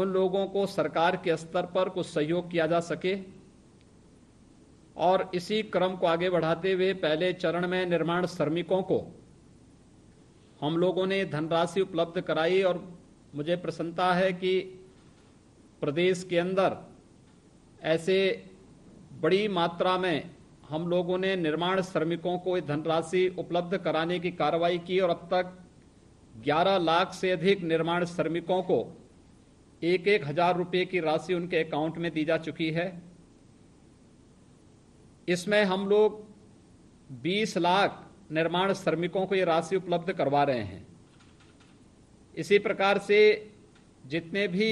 उन लोगों को सरकार के स्तर पर कुछ सहयोग किया जा सके और इसी क्रम को आगे बढ़ाते हुए पहले चरण में निर्माण श्रमिकों को हम लोगों ने धनराशि उपलब्ध कराई और मुझे प्रसन्नता है कि प्रदेश के अंदर ऐसे बड़ी मात्रा में हम लोगों ने निर्माण श्रमिकों को धनराशि उपलब्ध कराने की कार्रवाई की और अब तक 11 लाख से अधिक निर्माण श्रमिकों को 1-1 हज़ार रुपये की राशि उनके अकाउंट में दी जा चुकी है। इसमें हम लोग 20 लाख निर्माण श्रमिकों को ये राशि उपलब्ध करवा रहे हैं। इसी प्रकार से जितने भी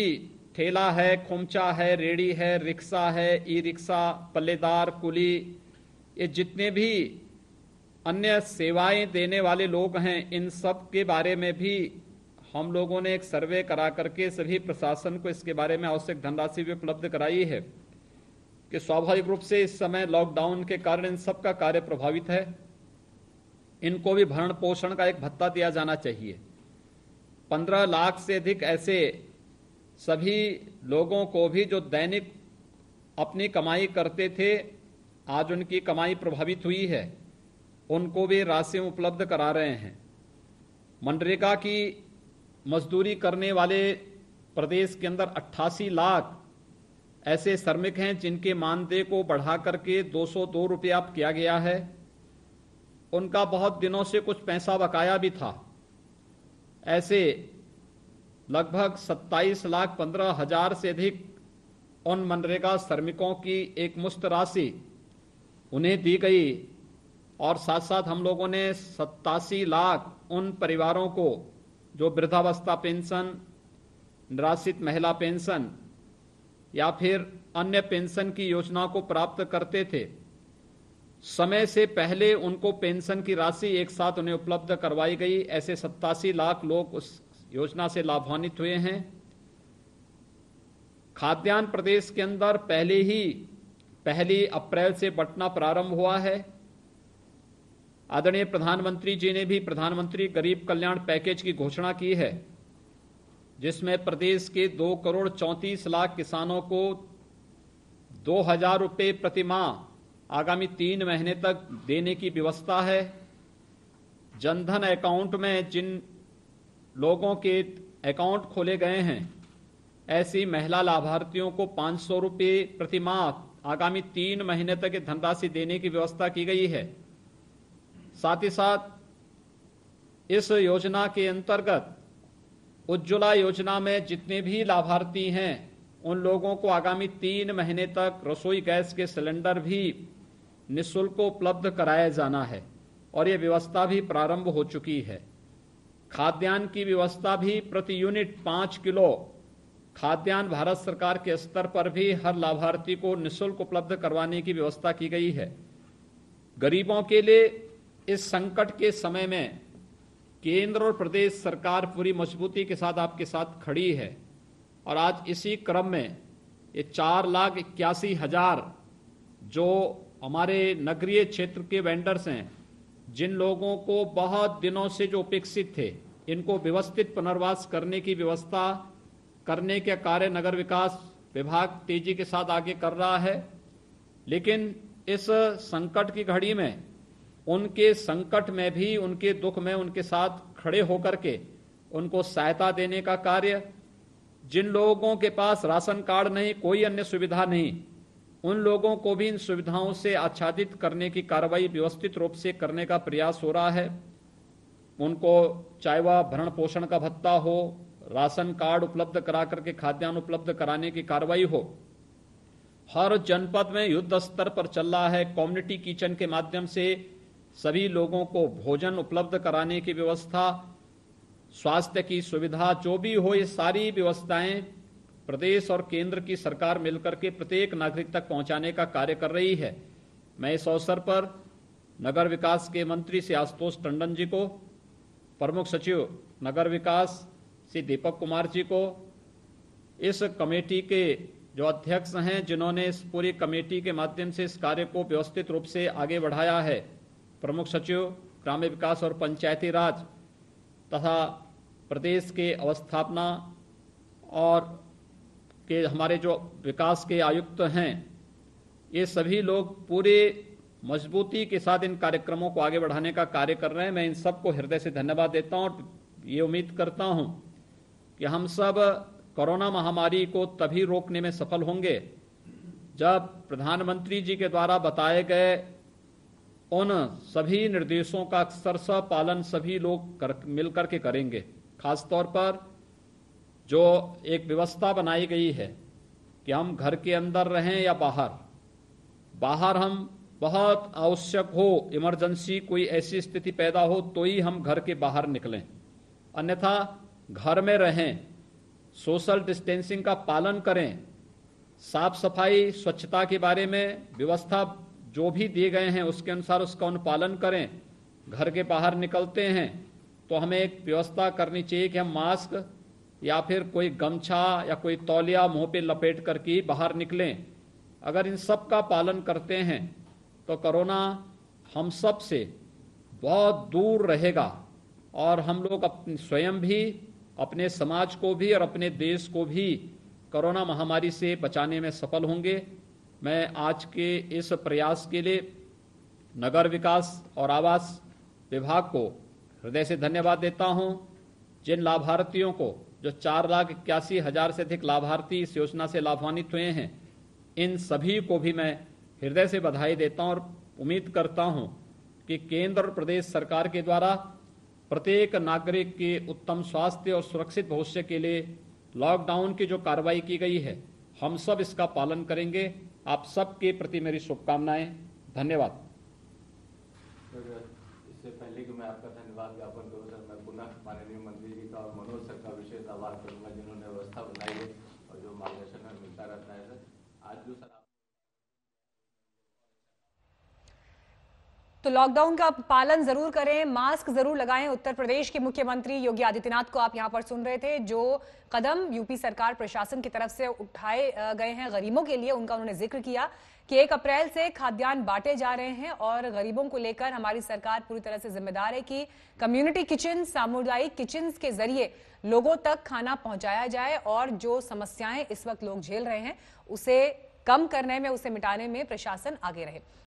ठेला है, खोमचा है, रेड़ी है, रिक्शा है, ई रिक्शा, पल्लेदार, कुली, ये जितने भी अन्य सेवाएं देने वाले लोग हैं, इन सब के बारे में भी हम लोगों ने एक सर्वे करा करके सभी प्रशासन को इसके बारे में आवश्यक धनराशि भी उपलब्ध कराई है कि स्वाभाविक रूप से इस समय लॉकडाउन के कारण इन सब का कार्य प्रभावित है, इनको भी भरण पोषण का एक भत्ता दिया जाना चाहिए। 15 लाख से अधिक ऐसे सभी लोगों को भी जो दैनिक अपनी कमाई करते थे, आज उनकी कमाई प्रभावित हुई है, उनको भी राशि उपलब्ध करा रहे हैं। मनरेगा की मजदूरी करने वाले प्रदेश के अंदर 88 लाख ऐसे श्रमिक हैं जिनके मानदेय को बढ़ा करके 202 रुपया किया गया है। उनका बहुत दिनों से कुछ पैसा बकाया भी था। ऐसे लगभग 27,15,000 से अधिक उन मनरेगा श्रमिकों की एक मुश्त राशि उन्हें दी गई और साथ साथ हम लोगों ने 87 लाख उन परिवारों को जो वृद्धावस्था पेंशन, निराश्रित महिला पेंशन या फिर अन्य पेंशन की योजना को प्राप्त करते थे, समय से पहले उनको पेंशन की राशि एक साथ उन्हें उपलब्ध करवाई गई। ऐसे 87 लाख लोग उस योजना से लाभान्वित हुए हैं। खाद्यान्न प्रदेश के अंदर पहले ही 1 अप्रैल से बंटना प्रारंभ हुआ है। आदरणीय प्रधानमंत्री जी ने भी प्रधानमंत्री गरीब कल्याण पैकेज की घोषणा की है, जिसमें प्रदेश के 2,34,00,000 किसानों को 2,000 रुपये प्रतिमाह आगामी 3 महीने तक देने की व्यवस्था है। जनधन अकाउंट में जिन लोगों के अकाउंट खोले गए हैं, ऐसी महिला लाभार्थियों को 500 रुपये प्रतिमाह आगामी 3 महीने तक ये धनराशि देने की व्यवस्था की गई है। साथ ही साथ इस योजना के अंतर्गत उज्ज्वला योजना में जितने भी लाभार्थी हैं, उन लोगों को आगामी 3 महीने तक रसोई गैस के सिलेंडर भी निःशुल्क उपलब्ध कराया जाना है और ये व्यवस्था भी प्रारंभ हो चुकी है। खाद्यान्न की व्यवस्था भी प्रति यूनिट 5 किलो खाद्यान्न भारत सरकार के स्तर पर भी हर लाभार्थी को निःशुल्क उपलब्ध करवाने की व्यवस्था की गई है। गरीबों के लिए इस संकट के समय में केंद्र और प्रदेश सरकार पूरी मजबूती के साथ आपके साथ खड़ी है और आज इसी क्रम में ये 4,81,000 जो हमारे नगरीय क्षेत्र के वेंडर्स हैं, जिन लोगों को बहुत दिनों से जो उपेक्षित थे, इनको व्यवस्थित पुनर्वास करने की व्यवस्था करने के कार्य नगर विकास विभाग तेजी के साथ आगे कर रहा है। लेकिन इस संकट की घड़ी में, उनके संकट में भी, उनके दुख में उनके साथ खड़े होकर के उनको सहायता देने का कार्य, जिन लोगों के पास राशन कार्ड नहीं, कोई अन्य सुविधा नहीं, उन लोगों को भी इन सुविधाओं से आच्छादित करने की कार्रवाई व्यवस्थित रूप से करने का प्रयास हो रहा है। उनको चाहे वह भरण पोषण का भत्ता हो, राशन कार्ड उपलब्ध करा करके खाद्यान्न उपलब्ध कराने की कार्रवाई हो। हर जनपद में युद्ध स्तर पर चल रहा है। कम्युनिटी किचन के माध्यम से सभी लोगों को भोजन उपलब्ध कराने की व्यवस्था, स्वास्थ्य की सुविधा, जो भी हो, ये सारी व्यवस्थाएं प्रदेश और केंद्र की सरकार मिलकर के प्रत्येक नागरिक तक पहुंचाने का कार्य कर रही है। मैं इस अवसर पर नगर विकास के मंत्री श्री आशुतोष टंडन जी को, प्रमुख सचिव नगर विकास श्री दीपक कुमार जी को, इस कमेटी के जो अध्यक्ष हैं, जिन्होंने इस पूरी कमेटी के माध्यम से इस कार्य को व्यवस्थित रूप से आगे बढ़ाया है, प्रमुख सचिव ग्राम्य विकास और पंचायती राज तथा प्रदेश के अवस्थापना और के हमारे जो विकास के आयुक्त हैं, ये सभी लोग पूरे मजबूती के साथ इन कार्यक्रमों को आगे बढ़ाने का कार्य कर रहे हैं। मैं इन सबको हृदय से धन्यवाद देता हूं और ये उम्मीद करता हूं कि हम सब कोरोना महामारी को तभी रोकने में सफल होंगे जब प्रधानमंत्री जी के द्वारा बताए गए उन सभी निर्देशों का अक्सर सा पालन सभी लोग मिलकर के करेंगे। खासतौर पर जो एक व्यवस्था बनाई गई है कि हम घर के अंदर रहें या बाहर हम बहुत आवश्यक हो, इमरजेंसी कोई ऐसी स्थिति पैदा हो तो ही हम घर के बाहर निकलें, अन्यथा घर में रहें, सोशल डिस्टेंसिंग का पालन करें, साफ सफाई स्वच्छता के बारे में व्यवस्था जो भी दिए गए हैं उसके अनुसार उसका अनुपालन करें। घर के बाहर निकलते हैं तो हमें एक व्यवस्था करनी चाहिए कि हम मास्क या फिर कोई गमछा या कोई तौलिया मुंह पे लपेट करके बाहर निकलें। अगर इन सब का पालन करते हैं तो कोरोना हम सब से बहुत दूर रहेगा और हम लोग अपने स्वयं भी, अपने समाज को भी और अपने देश को भी कोरोना महामारी से बचाने में सफल होंगे। मैं आज के इस प्रयास के लिए नगर विकास और आवास विभाग को हृदय से धन्यवाद देता हूं। जिन लाभार्थियों को, जो 4,81,000 से अधिक लाभार्थी इस योजना से लाभान्वित हुए हैं, इन सभी को भी मैं हृदय से बधाई देता हूं और उम्मीद करता हूं कि केंद्र और प्रदेश सरकार के द्वारा प्रत्येक नागरिक के उत्तम स्वास्थ्य और सुरक्षित भविष्य के लिए लॉकडाउन की जो कार्रवाई की गई है हम सब इसका पालन करेंगे। आप सबके प्रति मेरी शुभकामनाएं। धन्यवाद। इससे पहले कि मैं आपका धन्यवाद ज्ञापन करूं, सर, मैं पुनः माननीय मंत्री जी का और मनोज सर का विशेष आभार करूंगा जिन्होंने व्यवस्था बनाई है और जो मार्गदर्शन में मिलता रहता है। सर, आज जो सर तो लॉकडाउन का पालन जरूर करें, मास्क जरूर लगाएं। उत्तर प्रदेश के मुख्यमंत्री योगी आदित्यनाथ को आप यहां पर सुन रहे थे। जो कदम यूपी सरकार प्रशासन की तरफ से उठाए गए हैं गरीबों के लिए, उनका उन्होंने जिक्र किया कि 1 अप्रैल से खाद्यान्न बांटे जा रहे हैं और गरीबों को लेकर हमारी सरकार पूरी तरह से जिम्मेदार है कि कम्युनिटी किचन, सामुदायिक किचन के जरिए लोगों तक खाना पहुंचाया जाए और जो समस्याएं इस वक्त लोग झेल रहे हैं उसे कम करने में, उसे मिटाने में प्रशासन आगे रहे।